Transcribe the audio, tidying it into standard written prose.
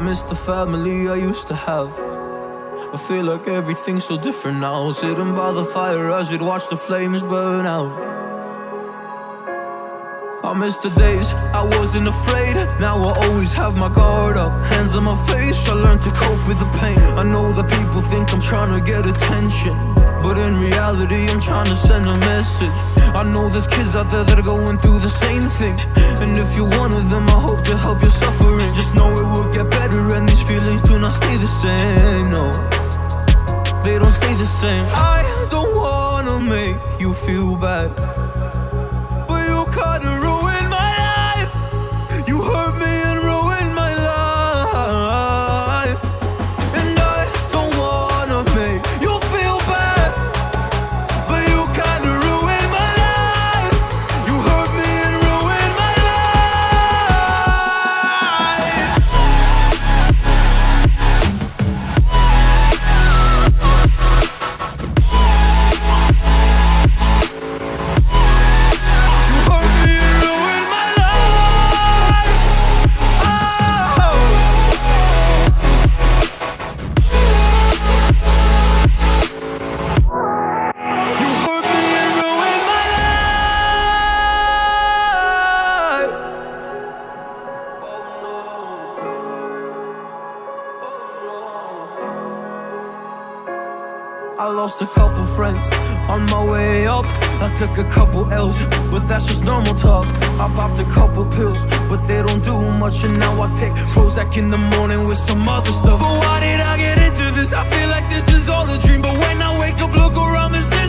miss the family I used to have. I feel like everything's so different now. Sitting by the fire as we'd watch the flames burn out. I miss the days I wasn't afraid. Now I always have my guard up, hands on my face. I learned to cope with the pain. I know that people think I'm trying to get attention, but in reality I'm trying to send a message. I know there's kids out there that are going through the same thing, and if you're one of them, I hope to help your suffering. Just know it will get better, and these feelings do not stay the same. No, they don't stay the same. I don't wanna make you feel bad, but you kinda ruined my life. You hurt me and ruined my life. And I don't wanna make you feel bad, but you kinda ruined my life. You hurt me and ruined my life. I lost a couple friends on my way up. I took a couple L's, but that's just normal talk. I popped a couple pills, but they don't do much. And now I take Prozac in the morning with some other stuff. But why did I get into this? I feel like this is all a dream. But when I wake up, look around and say